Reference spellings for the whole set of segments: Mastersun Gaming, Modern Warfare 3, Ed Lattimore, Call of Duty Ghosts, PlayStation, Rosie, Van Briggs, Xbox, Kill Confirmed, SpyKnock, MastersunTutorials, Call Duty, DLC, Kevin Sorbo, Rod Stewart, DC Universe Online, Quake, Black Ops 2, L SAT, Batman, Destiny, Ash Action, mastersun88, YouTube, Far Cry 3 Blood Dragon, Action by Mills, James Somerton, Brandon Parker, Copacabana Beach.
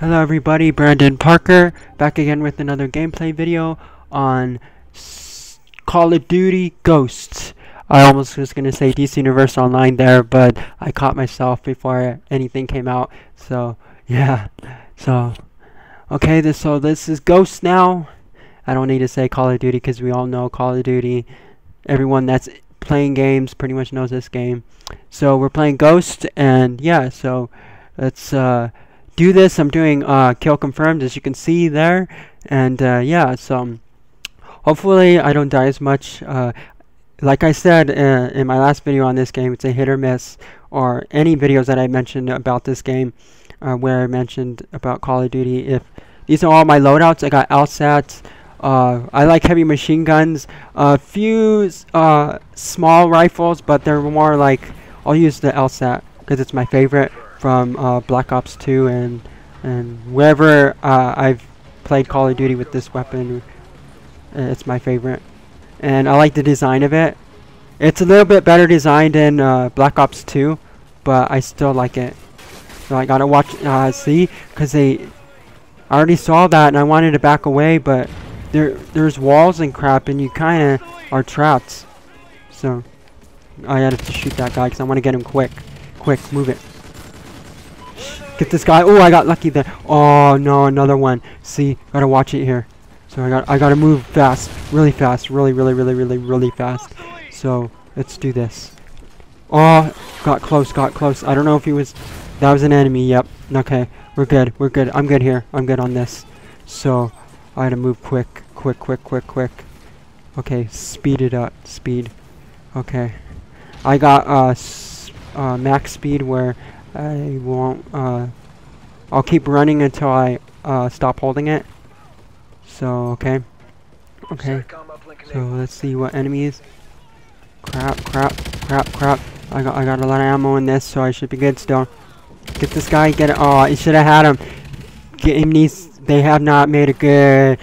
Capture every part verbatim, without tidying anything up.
Hello everybody, Brandon Parker, back again with another gameplay video on S Call of Duty Ghosts. I almost was going to say D C Universe Online there, but I caught myself before anything came out, so yeah. So, okay, this, so this is Ghosts now. I don't need to say Call of Duty because we all know Call of Duty. Everyone that's playing games pretty much knows this game. So we're playing Ghosts, and yeah, so let's... Uh, do this. I'm doing uh, kill confirmed, as you can see there, and uh, yeah, so um, hopefully I don't die as much. Uh, like I said uh, in my last video on this game, it's a hit or miss, or any videos that I mentioned about this game uh, where I mentioned about Call of Duty. If these are all my loadouts, I got L SATs, uh, I like heavy machine guns, a uh, few uh, small rifles, but they're more like, I'll use the L SAT because it's my favorite from uh, Black Ops two and and wherever uh, I've played Call of Duty with this weapon, uh, it's my favorite, and I like the design of it. It's a little bit better designed in uh, Black Ops two, but I still like it. So I gotta watch, uh, see, because they, I already saw that and I wanted to back away, but there there's walls and crap, and you kind of are trapped. So I had to shoot that guy because I want to get him quick, quick, move it. Get this guy. Oh, I got lucky there. Oh no, another one. See, gotta watch it here. So I got I gotta move fast, really fast, really, really, really, really, really fast. So let's do this. Oh, got close, got close. I don't know if he was. That was an enemy. Yep. Okay, we're good. We're good. I'm good here. I'm good on this. So I gotta move quick, quick, quick, quick, quick. Okay, speed it up. Speed. Okay, I got uh, s uh max speed where. I won't, uh, I'll keep running until I, uh, stop holding it. So, okay. Okay. So, let's see what enemies. Crap, crap, crap, crap. I got, I got a lot of ammo in this, so I should be good still. Get this guy, get it. Oh, I should have had him. Getting these, they have not made a good,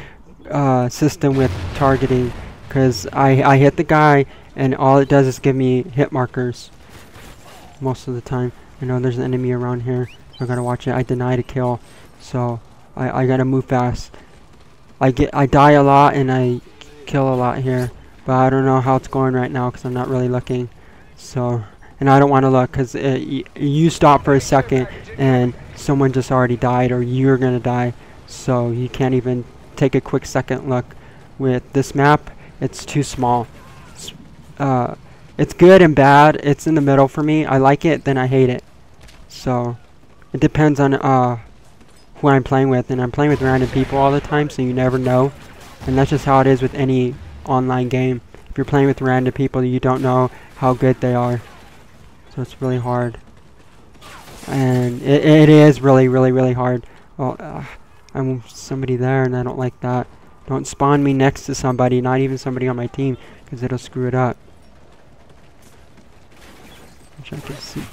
uh, system with targeting. Because I, I hit the guy, and all it does is give me hit markers. Most of the time. I know there's an enemy around here. I gotta watch it. I denied a kill, so I I gotta move fast. I get I die a lot and I kill a lot here, but I don't know how it's going right now because I'm not really looking. So, and I don't want to look because you stop for a second and someone just already died or you're gonna die. So you can't even take a quick second look. With this map, it's too small. It's, uh, it's good and bad. It's in the middle for me. I like it, then I hate it. So, it depends on uh, who I'm playing with, and I'm playing with random people all the time, so you never know, and that's just how it is with any online game. If you're playing with random people, you don't know how good they are, so it's really hard, and it, it is really, really, really hard. Well, uh, I'm somebody there, and I don't like that. Don't spawn me next to somebody, not even somebody on my team, because it'll screw it up. Which I can see.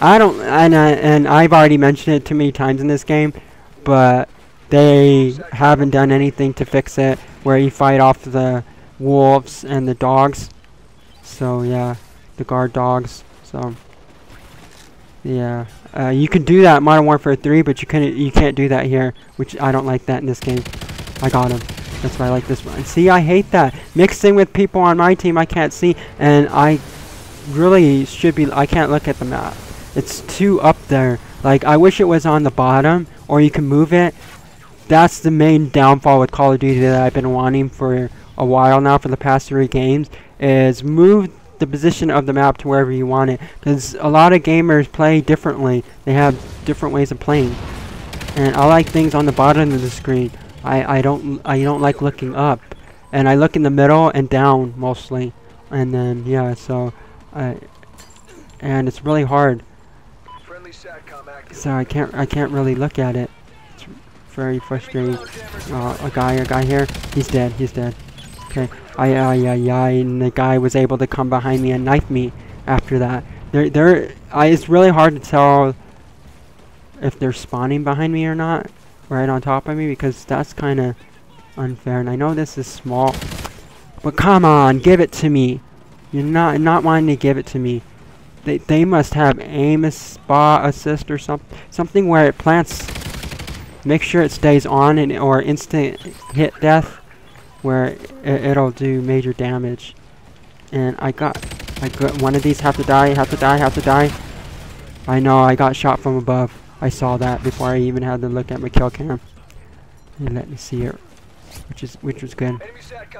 I don't, and, I, and I've already mentioned it too many times in this game, but they haven't done anything to fix it, where you fight off the wolves and the dogs, so yeah, the guard dogs, so, yeah, uh, you can do that in Modern Warfare three, but you can't, you can't do that here, which I don't like that in this game. I got him, that's why I like this one. See, I hate that, mixing with people on my team I can't see, and I really should be, I can't look at the map. It's too up there. Like, I wish it was on the bottom, or you can move it. That's the main downfall with Call of Duty that I've been wanting for a while now, for the past three games, is move the position of the map to wherever you want it. Because a lot of gamers play differently. They have different ways of playing. And I like things on the bottom of the screen. I, I don't I don't like looking up. And I look in the middle and down, mostly. And then, yeah, so... I, and it's really hard. So I can't, I can't really look at it. It's very frustrating. Uh, a guy, a guy here. He's dead. He's dead. Okay. I, uh, yeah, yeah. And the guy was able to come behind me and knife me. After that, there, there. I. It's really hard to tell if they're spawning behind me or not, right on top of me, because that's kind of unfair. And I know this is small, but come on, give it to me. You're not, not wanting to give it to me. They, they must have aim assist or something, something where it plants Make sure it stays on and or instant hit death, where it, it'll do major damage. And I got, I got one of these. Have to die. Have to die. Have to die. I know. I got shot from above. I saw that before I even had to look at my kill cam. And let me see it, which is which was good.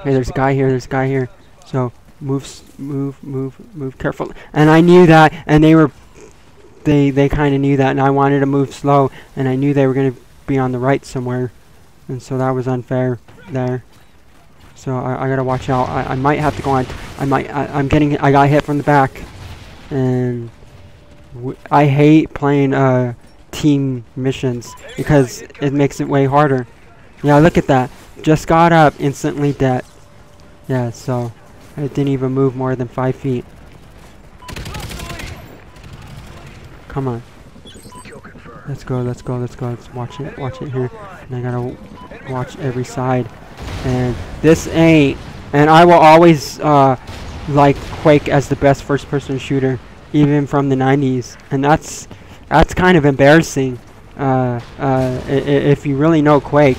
Hey, there's a guy here. There's a guy here. So move, move, move, move carefully. And I knew that. And they were, they they kind of knew that. And I wanted to move slow. And I knew they were gonna be on the right somewhere. And so that was unfair there. So I, I gotta watch out. I, I might have to go on. I might. I, I'm getting. I got hit from the back, and w I hate playing uh team missions because it makes it way harder. Yeah, look at that. Just got up, instantly dead. Yeah. So I didn't even move more than five feet. Come on. Let's go. Let's go. Let's go. Let's watch it. Watch it here. And I gotta watch every side. And this ain't, and I will always uh, like Quake as the best first-person shooter, even from the nineties. And that's that's kind of embarrassing. Uh, uh, I if you really know Quake,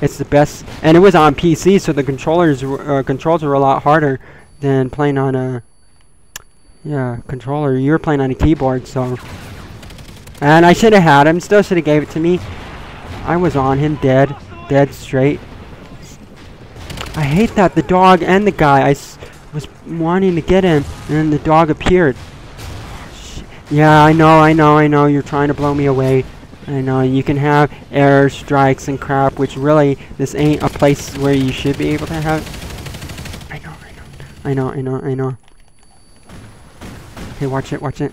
it's the best. And it was on P C, so the controllers were, uh, controls were a lot harder than playing on a yeah controller. You were playing on a keyboard, so. And I should have had him. Still should have gave it to me. I was on him, dead, dead straight. I hate that the dog and the guy. I s was wanting to get him, and then the dog appeared. Sh yeah, I know, I know, I know. You're trying to blow me away. I know. You can have air strikes and crap, which really this ain't a place where you should be able to have. I know, I know, I know, I know, I know. Hey, watch it, watch it.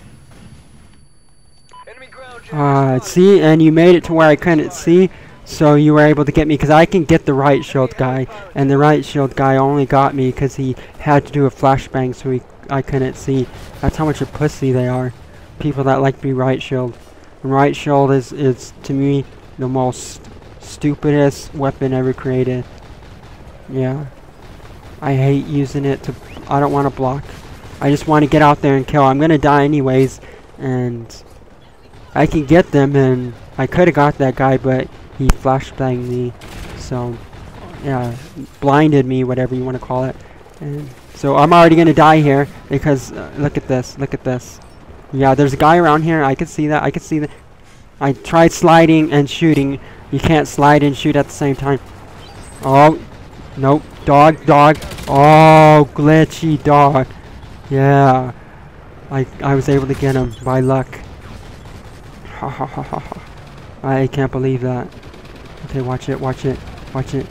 Ah, uh, see, and you made it to where I couldn't see. So you were able to get me, because I can get the right shield guy, and the right shield guy only got me because he had to do a flashbang, so he, I couldn't see. That's how much of a pussy they are. People that like to be right shield. And right shield is, is, to me, the most stupidest weapon ever created. Yeah. I hate using it to... I don't want to block. I just want to get out there and kill. I'm going to die anyways, and... I can get them, and I could have got that guy, but... he flashbanged me, so yeah, blinded me, whatever you want to call it. And so I'm already gonna die here because uh, look at this, look at this. Yeah, there's a guy around here. I can see that. I can see that. I tried sliding and shooting. You can't slide and shoot at the same time. Oh, nope. Dog, dog. Oh, glitchy dog. Yeah, I I was able to get him by luck. Ha ha ha ha ha. I can't believe that. Okay, watch it, watch it, watch it.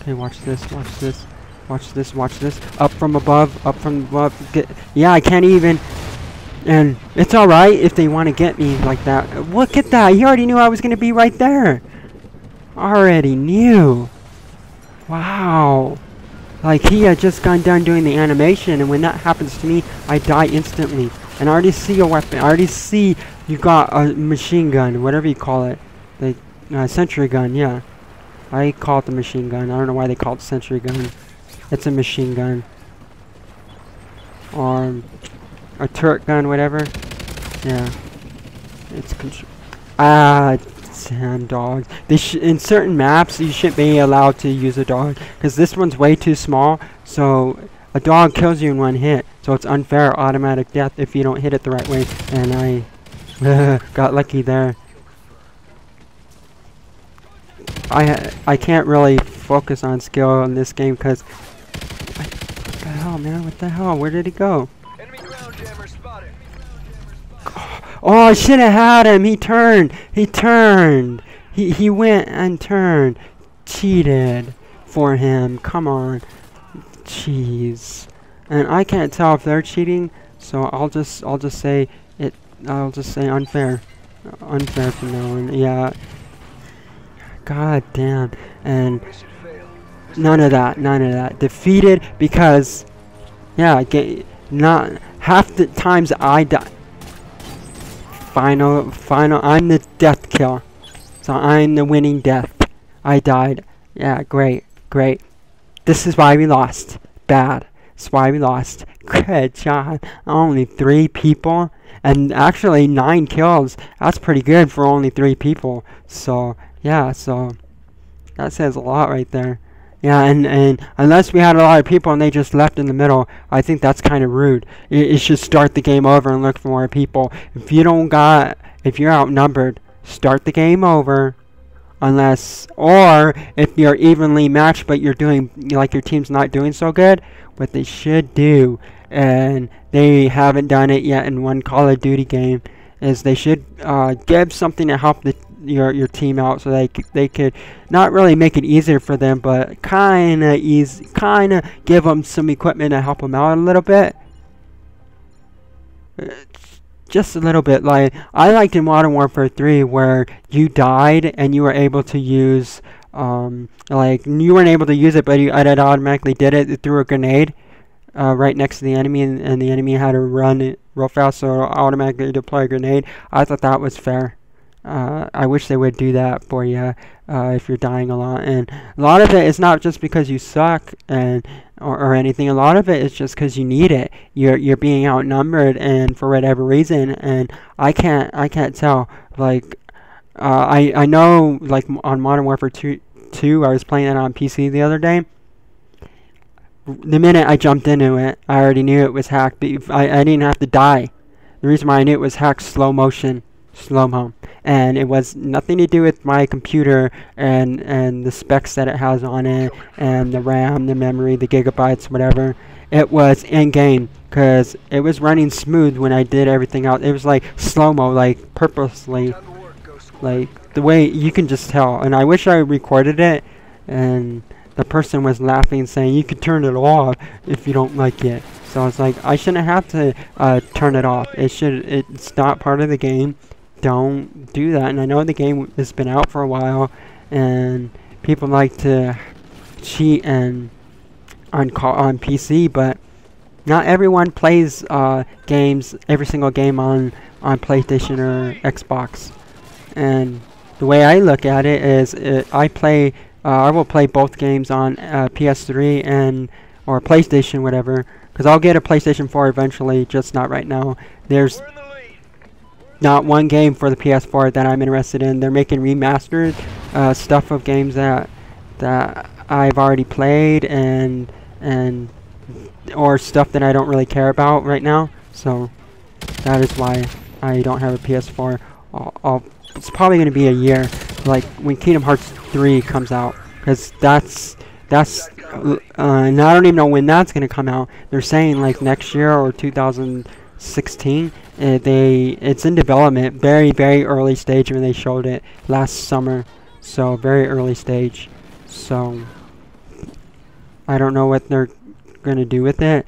Okay, watch this, watch this, watch this, watch this. Up from above, up from above. Get, yeah, I can't even. And it's alright if they want to get me like that. Look at that. He already knew I was going to be right there. Already knew. Wow. Like, he had just gone down doing the animation. And when that happens to me, I die instantly. And I already see a weapon. I already see... You got a machine gun, whatever you call it. They, uh, sentry gun, yeah. I call it the machine gun. I don't know why they call it sentry gun. It's a machine gun. Or a turret gun, whatever. Yeah. It's contr- Ah, damn dogs. They sh in certain maps, you shouldn't be allowed to use a dog. Because this one's way too small. So a dog kills you in one hit. So it's unfair, automatic death if you don't hit it the right way. And I... got lucky there. I ha I can't really focus on skill on this game because... What the hell, man? What the hell? Where did he go? Oh, I should have had him. He turned. He turned. He, he went and turned. Cheated for him. Come on. Jeez. And I can't tell if they're cheating, so I'll just I'll just say... I'll just say unfair. Unfair from now on. Yeah. God damn. And none of that. None of that. Defeated because, yeah, get, not half the times I die. Final, final. I'm the death kill. So I'm the winning death. I died. Yeah, great. Great. This is why we lost. Bad. That's why we lost. Good job. Only three people. and actually nine kills, that's pretty good for only three people. So yeah, so that says a lot right there. Yeah, and, and unless we had a lot of people and they just left in the middle, I think that's kind of rude. It, it should start the game over and look for more people. If you don't got, if you're outnumbered, start the game over. Unless, or if you're evenly matched but you're doing, like your team's not doing so good, what they should do, and they haven't done it yet in one Call of Duty game, is they should uh, give something to help the your your team out, so they c they could not really make it easier for them, but kind of easy, kind of give them some equipment to help them out a little bit, just a little bit. Like I liked in Modern Warfare three, where you died and you were able to use um like you weren't able to use it, but you, it automatically did it. It threw a grenade Uh, right next to the enemy, and, and the enemy had to run it real fast, so it'll automatically deploy a grenade. I thought that was fair. Uh, I wish they would do that for you uh, if you're dying a lot. And a lot of it is not just because you suck and or, or anything. A lot of it is just because you need it. You're you're being outnumbered, and for whatever reason. And I can't I can't tell. Like uh, I I know like on Modern Warfare two, two, I was playing it on P C the other day. The minute I jumped into it, I already knew it was hacked. But I, I didn't have to die. The reason why I knew it was hacked, slow motion, slow-mo, and it was nothing to do with my computer and and the specs that it has on it, and the RAM, the memory, the gigabytes, whatever. It was in game, because it was running smooth when I did everything else. It was like slow-mo, like purposely, like the way you can just tell. And I wish I recorded it, and the person was laughing, saying you could turn it off if you don't like it. So I was like, I shouldn't have to uh, turn it off. It should. It's not part of the game. Don't do that. And I know the game has been out for a while, and people like to cheat and on call on P C, but not everyone plays uh, games every single game on on PlayStation or Xbox. And the way I look at it is, it, I play. Uh, I will play both games on uh, P S three and or PlayStation, whatever, because I'll get a PlayStation four eventually, just not right now. There's not one game for the P S four that I'm interested in. They're making remastered uh, stuff of games that that I've already played, and and or stuff that I don't really care about right now. So that is why I don't have a P S four. I'll, I'll, it's probably going to be a year, like when Kingdom Hearts three comes out, because that's that's uh, and I don't even know when that's gonna come out. They're saying like next year or two thousand sixteen. Uh, they it's in development, very very early stage when they showed it last summer, so very early stage. So I don't know what they're gonna do with it.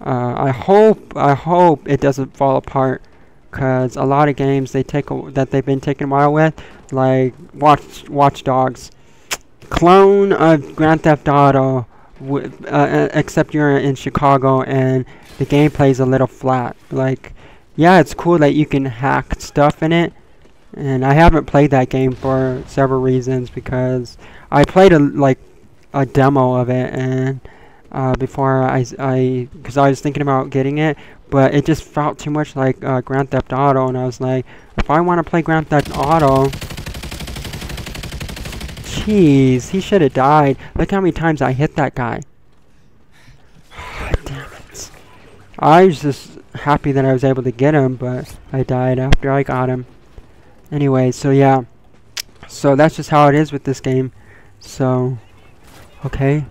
Uh, I hope I hope it doesn't fall apart, because a lot of games they take a, that they've been taking a while with. Like Watch Watch Dogs, clone of Grand Theft Auto, w uh, except you're in Chicago, and the gameplay's a little flat. Like, yeah, it's cool that you can hack stuff in it, and I haven't played that game for several reasons, because I played a like a demo of it, and uh, before I I because I was thinking about getting it. But it just felt too much like uh, Grand Theft Auto, and I was like, if I want to play Grand Theft Auto, jeez, he should have died. Look how many times I hit that guy. Damn it! I was just happy that I was able to get him, but I died after I got him. Anyway, so yeah, so that's just how it is with this game. So, okay.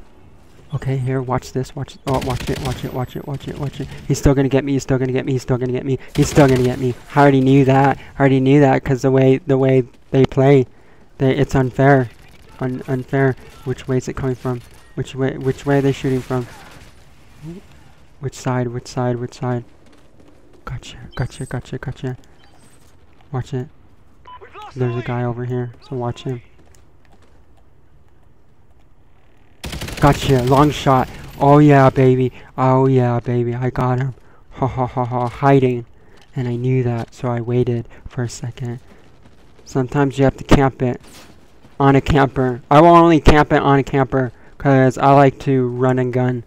Okay, here, watch this, watch it, oh, watch it, watch it, watch it, watch it, watch it. He's still gonna get me, he's still gonna get me, he's still gonna get me, he's still gonna get me. I already knew that, I already knew that, because the way, the way they play, they, it's unfair. Un unfair. Which way is it coming from? Which way, which way are they shooting from? Which side, which side, which side? Gotcha, gotcha, gotcha, gotcha. Watch it. There's a guy over here, so watch him. Gotcha, long shot. Oh yeah, baby. Oh yeah, baby. I got him. Ha ha ha ha. Hiding. And I knew that, so I waited for a second. Sometimes you have to camp it on a camper. I will only camp it on a camper, because I like to run and gun.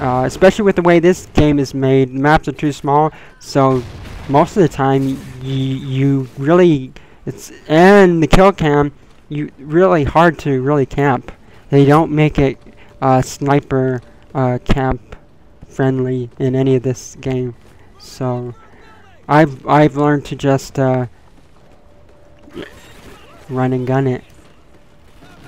Uh, especially with the way this game is made. Maps are too small, so most of the time you, you really it's and the kill cam you really hard to really camp. They don't make it uh, sniper uh, camp friendly in any of this game. So I've I've learned to just uh, run and gun it.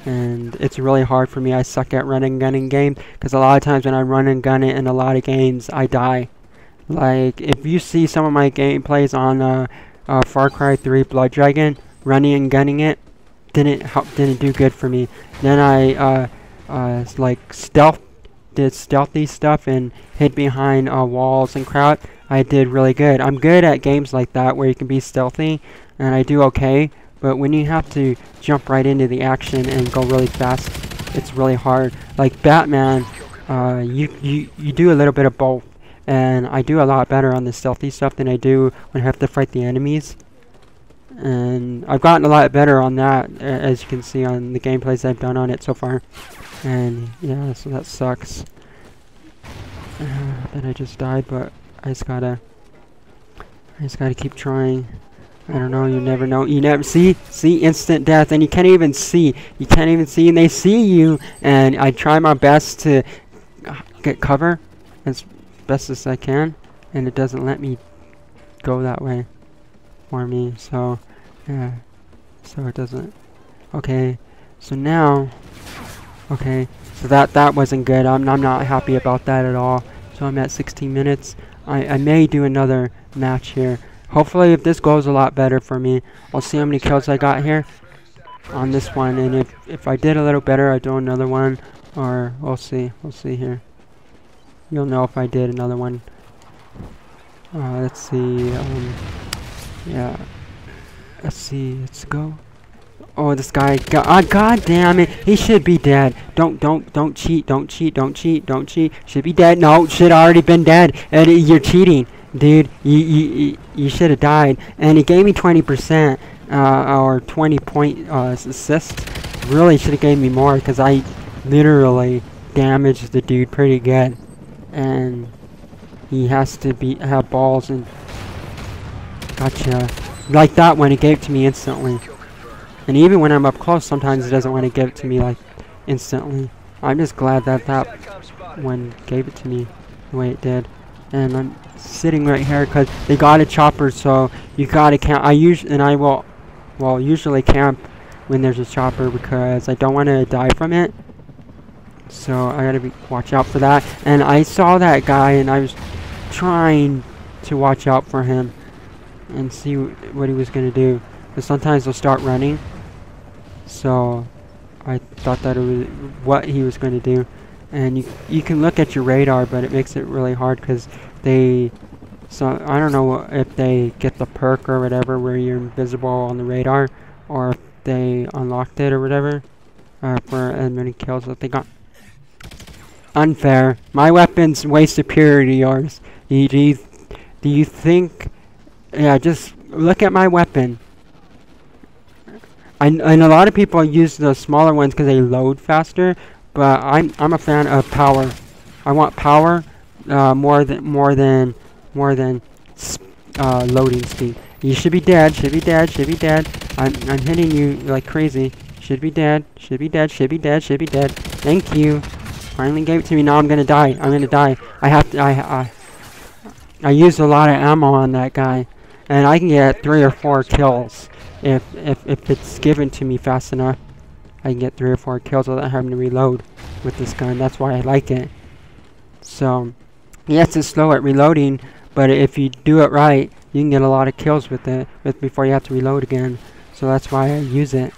And it's really hard for me. I suck at run and gunning games because a lot of times when I run and gun it in a lot of games, I die. Like if you see some of my gameplays on uh, uh, Far Cry three Blood Dragon, running and gunning it didn't help, didn't do good for me. Then I uh, uh, like stealth, did stealthy stuff and hid behind uh, walls and crowd. I did really good. I'm good at games like that where you can be stealthy, and I do okay. But when you have to jump right into the action and go really fast, it's really hard. Like Batman, uh, you, you, you do a little bit of both. And I do a lot better on the stealthy stuff than I do when I have to fight the enemies. And I've gotten a lot better on that, as you can see on the gameplays I've done on it so far. And yeah, so that sucks. Uh, that I just died, but I just gotta, I just gotta keep trying. I don't know, you never know, you never see, see instant death, and you can't even see, you can't even see, and they see you, and I try my best to get cover as best as I can, and it doesn't let me go that way for me, so, yeah, so it doesn't, okay, so now, okay, so that, that wasn't good, I'm, I'm not happy about that at all, so I'm at sixteen minutes, I, I may do another match here. Hopefully if this goes a lot better for me, I'll see how many kills I got here on this one, and if, if I did a little better, I'll do another one, or we'll see, we'll see here. You'll know if I did another one. Uh, let's see, um, yeah, let's see, let's go. Oh, this guy, go oh, god damn it, he should be dead. Don't, don't, don't cheat, don't cheat, don't cheat, don't cheat. Should be dead, no, should already been dead, and you're cheating. Dude, you you, you should have died. And he gave me twenty percent uh, or twenty point uh, assist. Really should have gave me more because I literally damaged the dude pretty good. And he has to be have balls and gotcha. Like that one, it gave to me instantly. And even when I'm up close, sometimes it doesn't want to give it to me like instantly. I'm just glad that that one gave it to me the way it did. And I'm sitting right here because they got a chopper, so you gotta camp. I usually and I will, well, usually camp when there's a chopper because I don't want to die from it. So I gotta be watch out for that. And I saw that guy, and I was trying to watch out for him and see what he was gonna do. But sometimes they'll start running, so I thought that it was what he was gonna do. And you you can look at your radar, but it makes it really hard because they, so I don't know if they get the perk or whatever where you're invisible on the radar, or if they unlocked it or whatever uh, for as many kills that they got. Unfair. My weapon's way superior to yours. Do you, do you, do you think? Yeah, just look at my weapon. I, and a lot of people use the smaller ones because they load faster. But I'm I'm a fan of power. I want power uh, more than more than more than uh, loading speed. You should be dead. Should be dead. Should be dead. I'm I'm hitting you like crazy. Should be dead. Should be dead. Should be dead. Should be dead. Thank you. Finally gave it to me. Now I'm gonna die. I'm gonna die. I have to. I I I used a lot of ammo on that guy, and I can get three or four kills if if if it's given to me fast enough. I can get three or four kills without having to reload with this gun. That's why I like it. So, yes, it's slow at reloading, but if you do it right, you can get a lot of kills with it with before you have to reload again. So that's why I use it.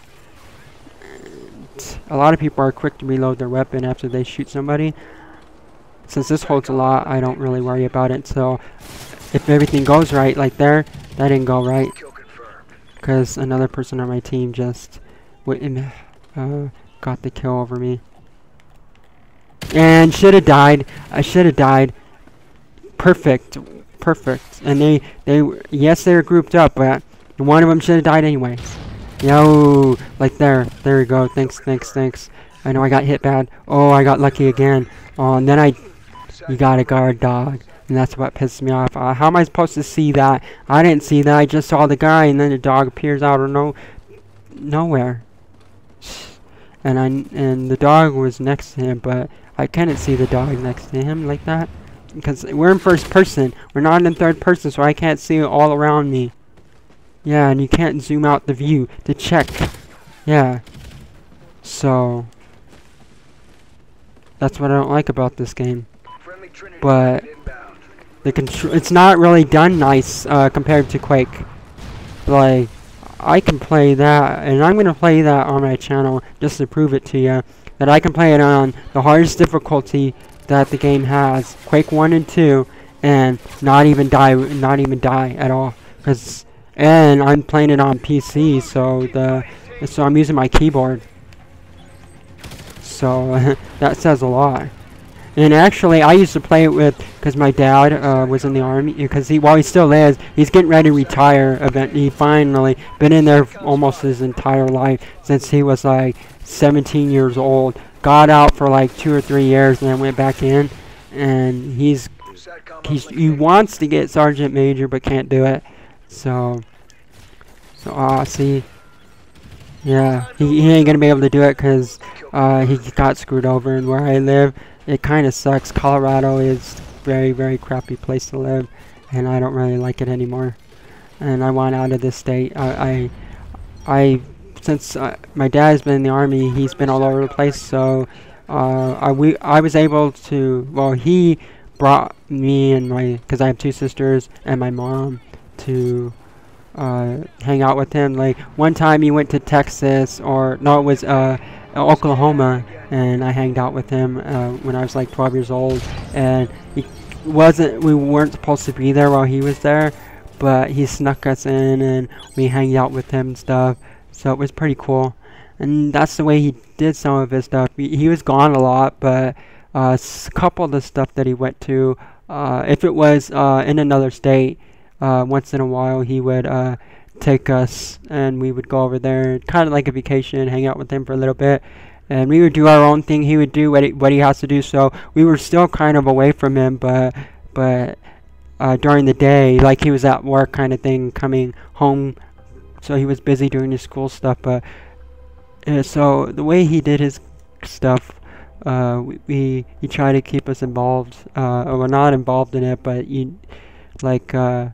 A lot of people are quick to reload their weapon after they shoot somebody. Since this holds a lot, I don't really worry about it. So, if everything goes right, like there, that didn't go right. Because another person on my team just wouldn't... Uh, got the kill over me. And should have died. I should have died. Perfect. Perfect. And they, they, yes, they were grouped up, but one of them should have died anyway. Yo, like there. There we go. Thanks, thanks, thanks. I know I got hit bad. Oh, I got lucky again. Oh, and then I, you got a guard dog. and that's what pissed me off. Uh, how am I supposed to see that? I didn't see that. I just saw the guy, and then the dog appears out of no nowhere, and I and the dog was next to him, but I couldn't see the dog next to him like that because we're in first person. We're not in third person, so I can't see it all around me. Yeah, and you can't zoom out the view to check. Yeah, so that's what I don't like about this game. But the control, it's not really done nice uh, compared to Quake. Like, I can play that, and I'm gonna play that on my channel just to prove it to you, that I can play it on the hardest difficulty that the game has, Quake one and two, and not even die, not even die at all. Cause, and I'm playing it on P C, so the so I'm using my keyboard. So that says a lot. And actually, I used to play it with, because my dad uh, was in the army, because he, while he still is, he's getting ready to retire eventually, finally, been in there almost his entire life, since he was like seventeen years old, got out for like two or three years, and then went back in, and he's, he's he wants to get Sergeant Major, but can't do it, so, so, uh, see, yeah, he, he ain't gonna be able to do it, because uh, he got screwed over, and where I live, it kind of sucks. Colorado is very, very crappy place to live, and I don't really like it anymore. And I want out of this state. I, I, I since uh, my dad's been in the army, he's been all over the place. So uh, I we I was able to. Well, he brought me and my, because I have two sisters and my mom, to uh, hang out with him. Like one time, he went to Texas, or no, it was uh, Oklahoma. And I hanged out with him uh, when I was like twelve years old, and he wasn't, we weren't supposed to be there while he was there, but he snuck us in and we hanged out with him and stuff, so it was pretty cool. And that's the way he did some of his stuff. He, he was gone a lot, but uh, a couple of the stuff that he went to, uh, if it was uh, in another state, uh, once in a while he would uh, take us and we would go over there, kind of like a vacation, hang out with him for a little bit. And we would do our own thing. He would do what he, what he has to do. So we were still kind of away from him, but but uh, during the day, like he was at work, kind of thing, coming home. So he was busy doing his school stuff. But uh, so the way he did his stuff, uh, we, we he tried to keep us involved. Uh, or well, not involved in it, but you like uh,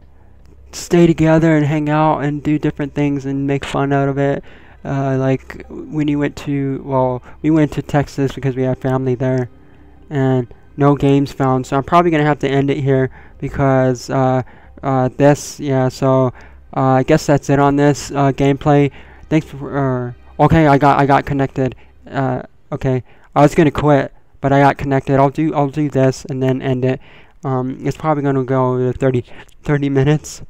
stay together and hang out and do different things and make fun out of it. Uh, like when he went to, well, we went to Texas because we have family there, and no games found. So I'm probably gonna have to end it here because uh, uh, this, yeah. So uh, I guess that's it on this uh, gameplay. Thanks for. Uh, okay, I got I got connected. Uh, okay, I was gonna quit, but I got connected. I'll do I'll do this and then end it. Um, it's probably gonna go thirty minutes.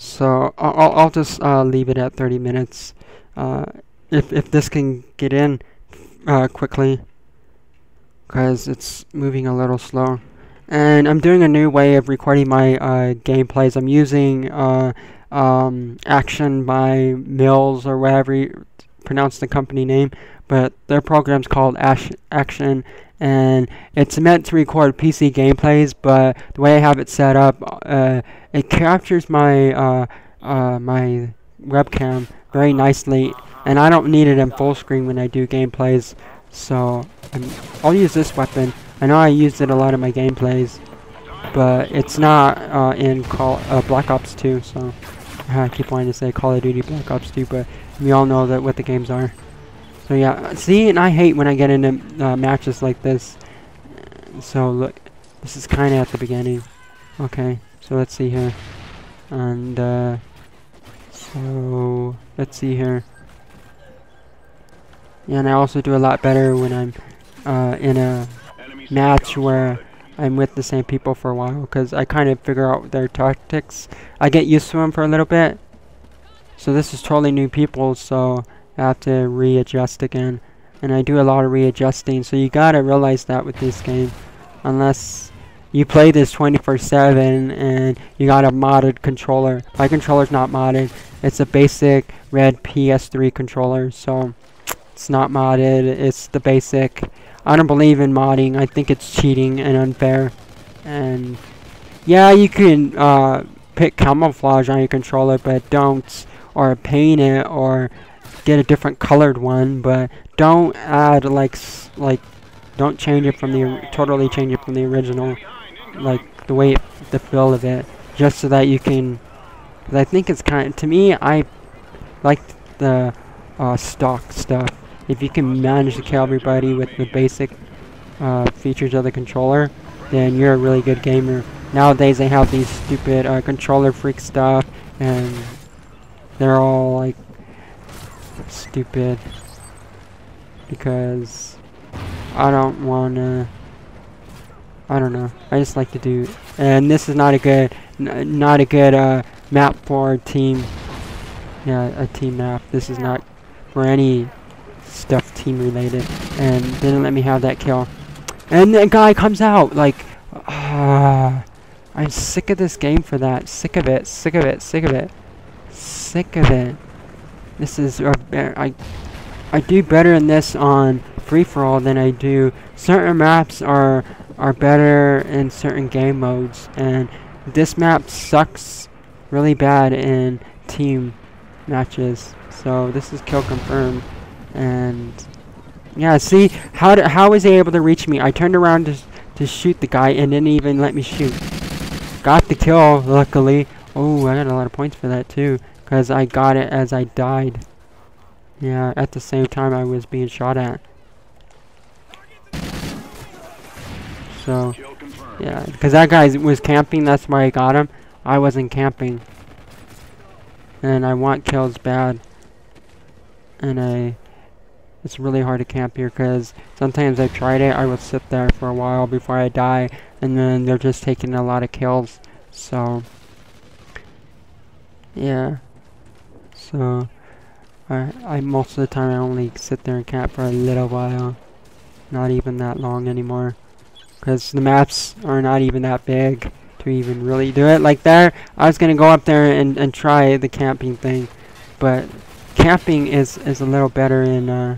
So I'll I'll just uh, leave it at thirty minutes, uh, if if this can get in uh, quickly, because it's moving a little slow. And I'm doing a new way of recording my uh, gameplays. I'm using uh, um, Action by Mills, or whatever you pronounce the company name, but their program's called Ash Action. And it's meant to record P C gameplays, but the way I have it set up, uh, it captures my uh, uh, my webcam very nicely, and I don't need it in full screen when I do gameplays. So I'm, I'll use this weapon. I know I used it a lot in my gameplays, but it's not uh, in Call uh, Black Ops two. So I keep wanting to say Call of Duty Black Ops two, but we all know that what the games are. So yeah, see, and I hate when I get into uh, matches like this. So look, this is kind of at the beginning. Okay, so let's see here. And uh, so, let's see here. Yeah, and I also do a lot better when I'm uh, in a match where I'm with the same people for a while, because I kind of figure out their tactics. I get used to them for a little bit. So this is totally new people, so I have to readjust again, and I do a lot of readjusting, so you gotta realize that with this game, unless you play this twenty-four seven and you got a modded controller. My controller's not modded, it's a basic red P S three controller, so it's not modded, it's the basic. I don't believe in modding, I think it's cheating and unfair, And yeah, you can uh, pick camouflage on your controller, but don't, or paint it, or get a different colored one, but don't add like like don't change it from the totally change it from the original, like the way it, the feel of it, just so that you can. Cause I think it's kind of, to me, I like the uh, stock stuff. If you can manage to kill everybody with the basic uh, features of the controller, then you're a really good gamer. Nowadays they have these stupid uh, controller freak stuff, and they're all like stupid because I don't wanna, I don't know, I just like to do. And this is not a good n not a good uh, map for a team, yeah, a team map. This is not for any stuff team related. And didn't let me have that kill, and the guy comes out like, ah, I'm sick of this game for that. Sick of it, sick of it, sick of it, sick of it. This is uh, I I do better in this on free for all than I do. Certain maps are are better in certain game modes, and this map sucks really bad in team matches. So this is kill confirmed, and yeah, see how do, how is he able to reach me? I turned around to to shoot the guy and didn't even let me shoot. Got the kill, luckily. Oh, I got a lot of points for that too, because I got it as I died. Yeah, at the same time I was being shot at. So, yeah, because that guy was camping, that's why I got him. I wasn't camping. And I want kills bad. And I... It's really hard to camp here, because sometimes I tried it, I will sit there for a while before I die, and then they're just taking a lot of kills. So... Yeah. So... I, I most of the time I only sit there and camp for a little while. Not even that long anymore, because the maps are not even that big to even really do it. Like there, I was gonna go up there and, and try the camping thing, but camping is, is a little better in uh,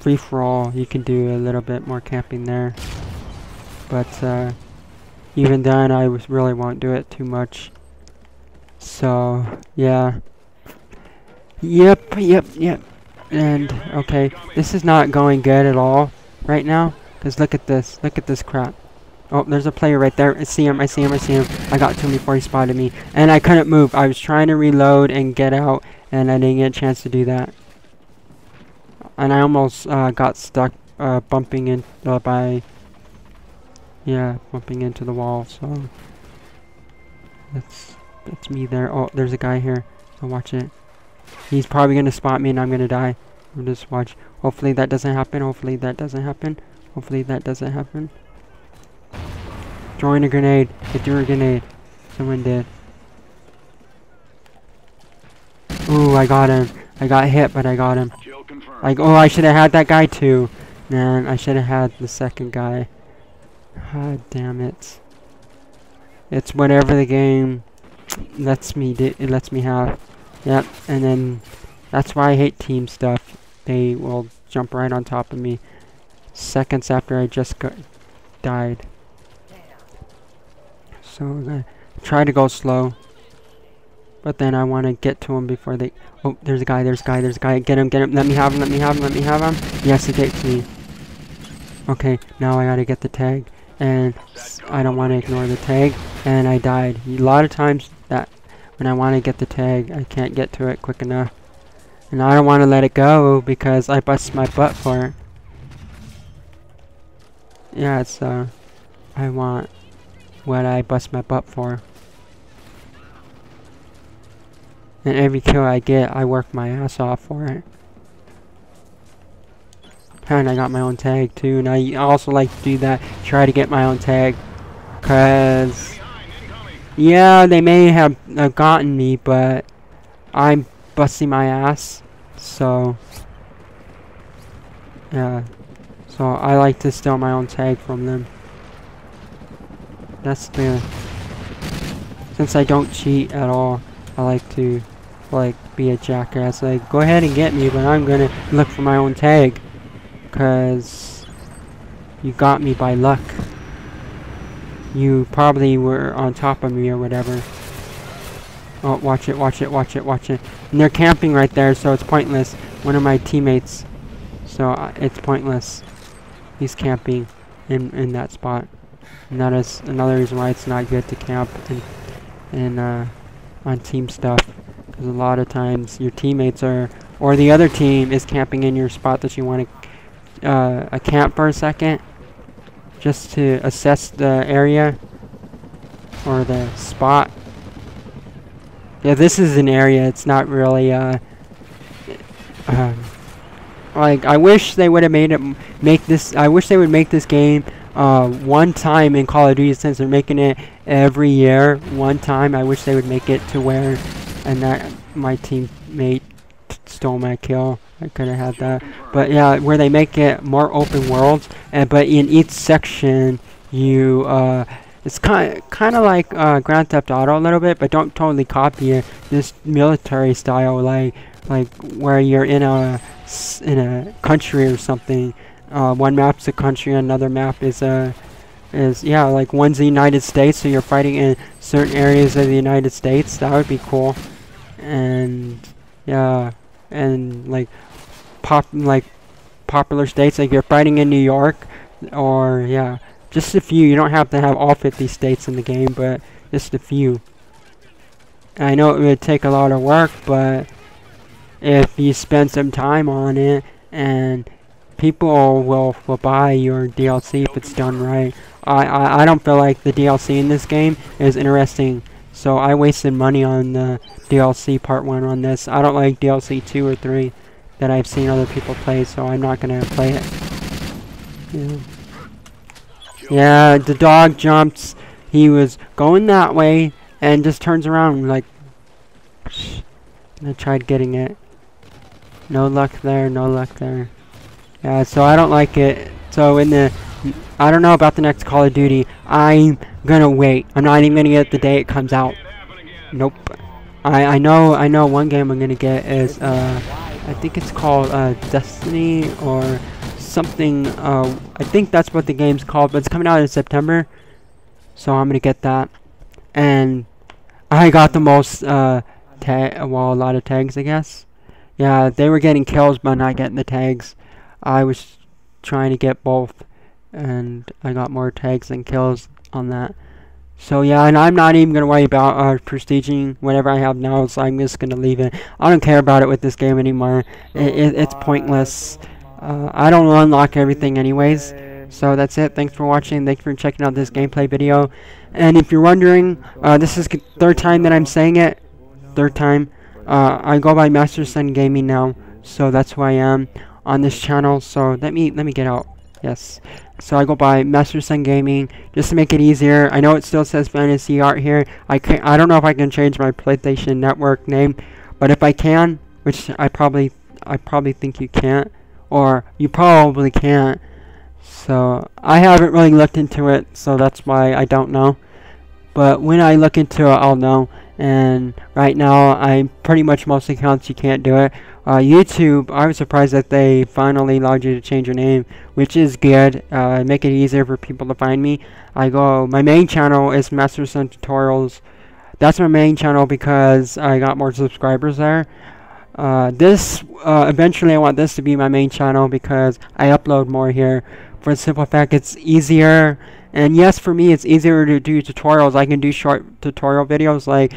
free-for-all. You can do a little bit more camping there, but uh, even then I was really won't do it too much. So yeah, yep, yep, yep. And okay, this is not going good at all right now, because look at this, look at this crap. Oh, there's a player right there. I see him, I see him, I see him. I got to him before he spotted me, and I couldn't move. I was trying to reload and get out, and I didn't get a chance to do that. And I almost uh, got stuck uh, bumping in uh, by, yeah, bumping into the wall. So that's that's me there. Oh, there's a guy here, so watch it. He's probably gonna spot me and I'm gonna die. We'll just watch. Hopefully that doesn't happen. Hopefully that doesn't happen. Hopefully that doesn't happen. Throwing a grenade. I threw a grenade. Someone did. Ooh, I got him. I got hit, but I got him. Like, oh, I should have had that guy too. Man, I should have had the second guy. God damn it. It's whatever the game lets me do. It lets me have. Yep, and then that's why I hate team stuff. They will jump right on top of me seconds after I just got died. So I try to go slow, but then I want to get to him before they... Oh, there's a guy, there's a guy, there's a guy. Get him, get him. Let me have him, let me have him, let me have him. Yes, he takes me. Okay, now I gotta get the tag, and I don't want to ignore the tag, and I died. A lot of times that... When I want to get the tag, I can't get to it quick enough. And I don't want to let it go because I bust my butt for it. Yeah, it's uh... I want what I bust my butt for. And every kill I get, I work my ass off for it. And I got my own tag too, and I also like to do that. Try to get my own tag. Cause... Yeah, they may have uh, gotten me, but I'm busting my ass, so yeah. So I like to steal my own tag from them. That's the... Since I don't cheat at all, I like to like be a jackass. Like, go ahead and get me, but I'm gonna look for my own tag, cause you got me by luck. you probably were on top of me or whatever. Oh, watch it, watch it, watch it, watch it. And they're camping right there, so it's pointless. One of my teammates. So uh, it's pointless. He's camping in, in that spot. And that is another reason why it's not good to camp and, and uh, on team stuff. Because a lot of times your teammates are, or the other team is camping in your spot that you want to uh, a camp for a second. Just to assess the area or the spot. Yeah, this is an area. It's not really uh, uh like I wish they would have made it make this. I wish they would make this game uh, one time in Call of Duty, since they're making it every year one time. I wish they would make it to where, and that my teammate stole my kill. I could have had that, but yeah, where they make it more open world, and but in each section you uh. It's kind kind of like uh, Grand Theft Auto a little bit, but don't totally copy it. This military style, like like where you're in a s in a country or something. Uh, one map's a country, another map is a is yeah, like one's the United States, so you're fighting in certain areas of the United States. That would be cool, and yeah, and like pop like popular states, like you're fighting in New York, or yeah. Just a few. You don't have to have all fifty states in the game, but just a few. I know it would take a lot of work, but if you spend some time on it, and people will, will buy your D L C if it's done right. I, I, I don't feel like the D L C in this game is interesting, so I wasted money on the D L C part one on this. I don't like D L C two or three that I've seen other people play, so I'm not going to play it. Yeah. Yeah, the dog jumps. He was going that way and just turns around like. And I tried getting it. No luck there. No luck there. Yeah, so I don't like it. So in the, I don't know about the next Call of Duty. I'm gonna wait. I'm not even gonna get the day it comes out. Nope. I I know I know one game I'm gonna get is uh, I think it's called uh, Destiny or. Something, uh, I think that's what the game's called, but it's coming out in September, so I'm gonna get that. And I got the most, uh, ta well, a lot of tags, I guess. Yeah, they were getting kills by not getting the tags. I was trying to get both, and I got more tags than kills on that. So yeah, and I'm not even gonna worry about uh, prestiging whatever I have now, so I'm just gonna leave it. I don't care about it with this game anymore. It, it, it's pointless. Uh, I don't unlock everything anyways, so that's it. Thanks for watching. Thanks for checking out this gameplay video. And if you're wondering, uh, this is the third time that I'm saying it. Third time. Uh, I go by Mastersun Gaming now, so that's who I am on this channel. So let me let me get out. Yes. So I go by Mastersun Gaming just to make it easier. I know it still says Fantasy Art here. I can't. I don't know if I can change my PlayStation Network name, but if I can, which I probably I probably think you can't. Or you probably can't, so I haven't really looked into it, so that's why I don't know. But when I look into it, I'll know. And right now, I'm pretty much most accounts you can't do it. Uh, YouTube, I was surprised that they finally allowed you to change your name, which is good. Uh, make it easier for people to find me. I go. My main channel is MastersunTutorials. That's my main channel because I got more subscribers there. Uh, this, uh, eventually I want this to be my main channel because I upload more here. For the simple fact, it's easier. And yes, for me, it's easier to do tutorials. I can do short tutorial videos. Like,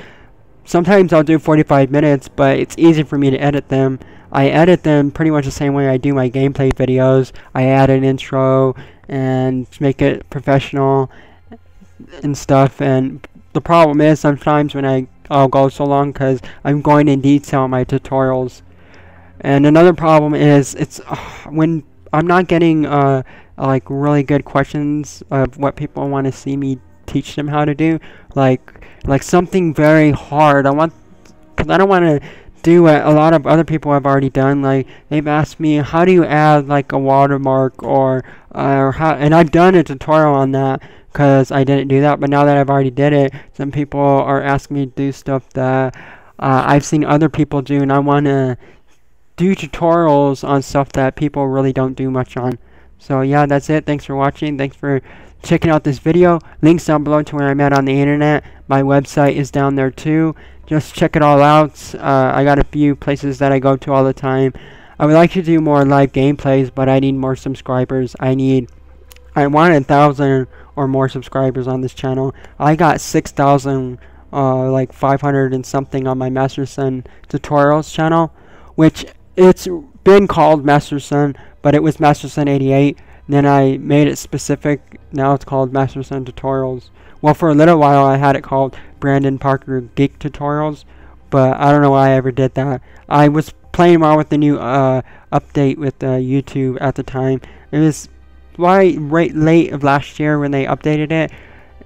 sometimes I'll do forty-five minutes, but it's easy for me to edit them. I edit them pretty much the same way I do my gameplay videos. I add an intro and make it professional and stuff. And the problem is sometimes when I I'll go so long because I'm going in detail in my tutorials. And another problem is it's uh, when I'm not getting uh, like really good questions of what people want to see me teach them how to do, like like something very hard. I want because I don't want to do what a lot of other people have already done. Like they've asked me, how do you add like a watermark or uh, or how, and I've done a tutorial on that. Because I didn't do that, but now that I've already did it, some people are asking me to do stuff that uh, I've seen other people do, and I want to do tutorials on stuff that people really don't do much on. So yeah, that's it. Thanks for watching. Thanks for checking out this video. Links down below to where I'm at on the internet. My website is down there too. Just check it all out. Uh, I got a few places that I go to all the time. I would like to do more live gameplays, but I need more subscribers. I need, I wanted a thousand or more subscribers on this channel. I got six thousand, uh, like five hundred and something on my Mastersun Tutorials channel, which it's been called Mastersun, but it was Mastersun eighty-eight. Then I made it specific. Now it's called Mastersun Tutorials. Well, for a little while I had it called Brandon Parker Geek Tutorials, but I don't know why I ever did that. I was playing around with the new uh, update with uh, YouTube at the time. It was right, right late of last year when they updated it,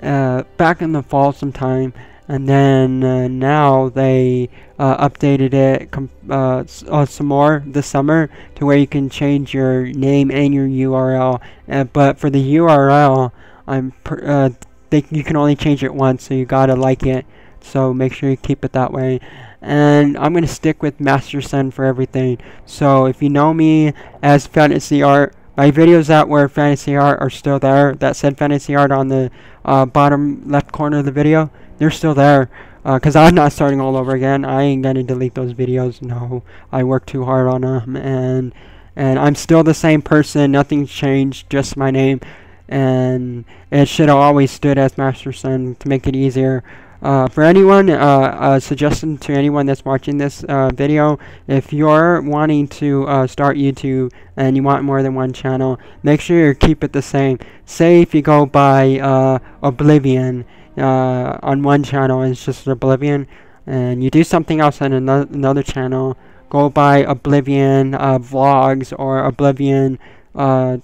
uh, back in the fall sometime, and then uh, now they uh, updated it com uh, uh, some more this summer to where you can change your name and your U R L. Uh, but for the U R L, I'm pr uh, they you can only change it once, so you gotta like it. So make sure you keep it that way. And I'm gonna stick with Mastersun for everything. So if you know me as Fantasy Art, my videos that were Fantasy Art are still there. That said Fantasy Art on the uh, bottom left corner of the video, they're still there, because uh, I'm not starting all over again. I ain't gonna delete those videos. No, I worked too hard on them, and and I'm still the same person. Nothing's changed, just my name, and it should have always stood as Mastersun to make it easier. Uh, for anyone, uh, a suggestion to anyone that's watching this uh, video, if you're wanting to uh, start YouTube and you want more than one channel, make sure you keep it the same. Say if you go by uh, Oblivion uh, on one channel, it's just Oblivion, and you do something else on another, another channel, go by Oblivion uh, Vlogs or Oblivion uh,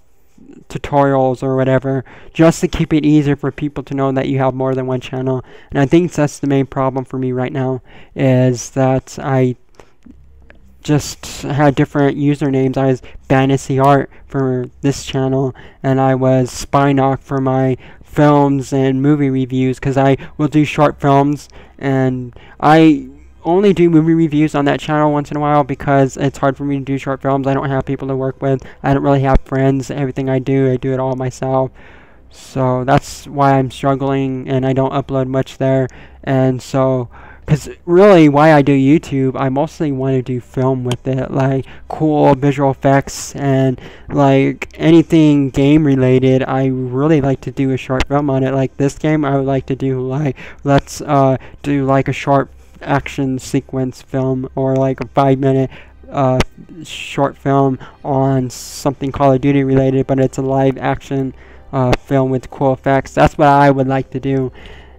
Tutorials or whatever, just to keep it easier for people to know that you have more than one channel. And I think that's the main problem for me right now, is that I just had different usernames. I was Fantasy Art for this channel, and I was SpyKnock for my films and movie reviews, because I will do short films, and I only do movie reviews on that channel once in a while because it's hard for me to do short films. I don't have people to work with. I don't really have friends. Everything I do, I do it all myself. So that's why I'm struggling and I don't upload much there. And so, because really why I do YouTube, I mostly want to do film with it, like cool visual effects and like anything game related. I really like to do a short film on it. Like this game, I would like to do like, let's uh, do like a short action sequence film, or like a five minute uh, short film on something Call of Duty related, but it's a live action uh, film with cool effects. That's what I would like to do.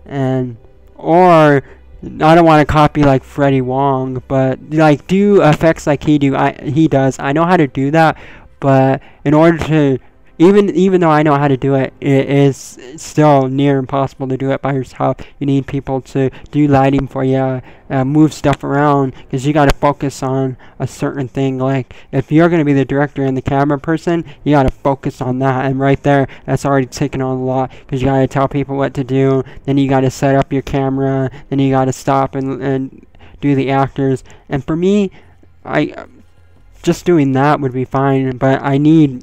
And or I don't want to copy like Freddie Wong, but like do effects like he do I he does. I know how to do that, but in order to Even even though I know how to do it, it is still near impossible to do it by yourself. You need people to do lighting for you, uh, move stuff around, because you got to focus on a certain thing. Like if you're going to be the director and the camera person, you got to focus on that. And right there, that's already taken on a lot, because you got to tell people what to do. Then you got to set up your camera. Then you got to stop and and do the actors. And for me, I just doing that would be fine, but I need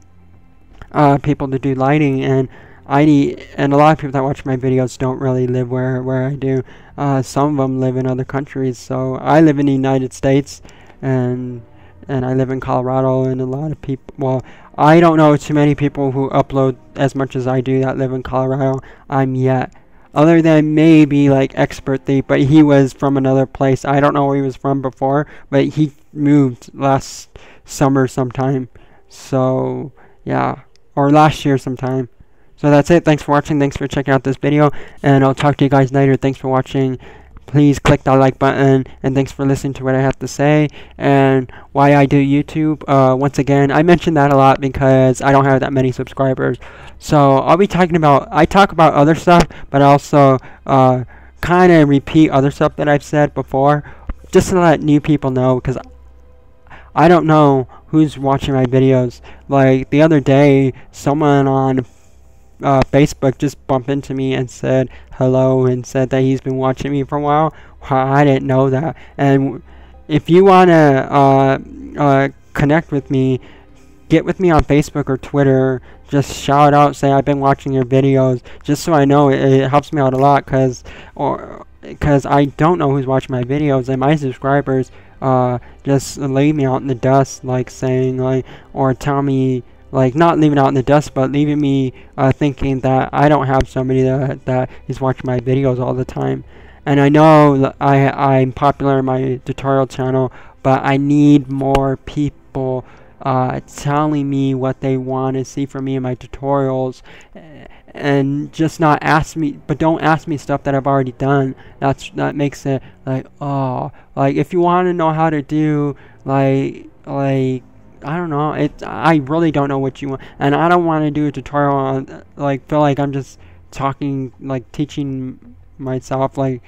uh people to do lighting, and I need and a lot of people that watch my videos don't really live where where I do. Uh some of them live in other countries, so I live in the United States, and and I live in Colorado, and a lot of people, well, I don't know too many people who upload as much as I do that live in Colorado. I'm yet other than maybe like Expert Thief, but he was from another place. I don't know where he was from before, but he moved last summer sometime, so yeah, or last year sometime. So that's it. Thanks for watching. Thanks for checking out this video, and I'll talk to you guys later. Thanks for watching. Please click that like button, and thanks for listening to what I have to say and why I do YouTube. Uh, once again, I mention that a lot because I don't have that many subscribers. So I'll be talking about, I talk about other stuff, but I also uh, kind of repeat other stuff that I've said before, just to let new people know, because I don't know who's watching my videos. Like the other day, someone on uh, Facebook just bumped into me and said hello and said that he's been watching me for a while. Well, I didn't know that. And if you want to uh, uh, connect with me, get with me on Facebook or Twitter. just shout out, say I've been watching your videos, just so I know. It, it helps me out a lot, cause or because I don't know who's watching my videos, and my subscribers uh just leave me out in the dust, like saying like or tell me like not leaving out in the dust, but leaving me uh thinking that I don't have somebody that that is watching my videos all the time. And I know I I'm popular in my tutorial channel, but I need more people uh telling me what they want to see from me in my tutorials, and just not ask me, but don't ask me stuff that I've already done. That's that makes it like, oh, like if you want to know how to do like like I don't know, it I really don't know what you want, and I don't want to do a tutorial on like feel like I'm just talking like teaching myself, like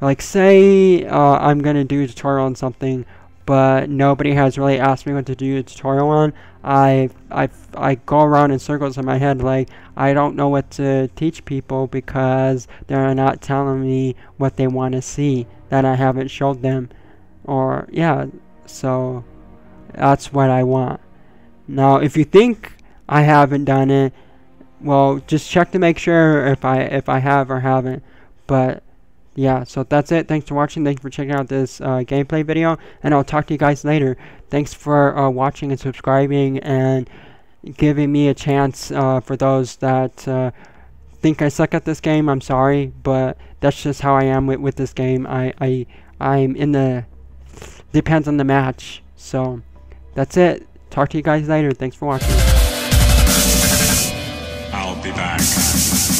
like say uh I'm gonna do a tutorial on something, but nobody has really asked me what to do a tutorial on. I, I, I go around in circles in my head, like I don't know what to teach people because they're not telling me what they want to see that I haven't showed them. Or yeah, so that's what I want. Now if you think I haven't done it, well, just check to make sure if I if I have or haven't. But yeah, so that's it. Thanks for watching. Thanks for checking out this uh, gameplay video, and I'll talk to you guys later. Thanks for uh, watching and subscribing and giving me a chance. Uh, for those that uh, think I suck at this game, I'm sorry, but that's just how I am with, with this game. I, I, I'm in the... depends on the match. So, that's it. Talk to you guys later. Thanks for watching. I'll be back.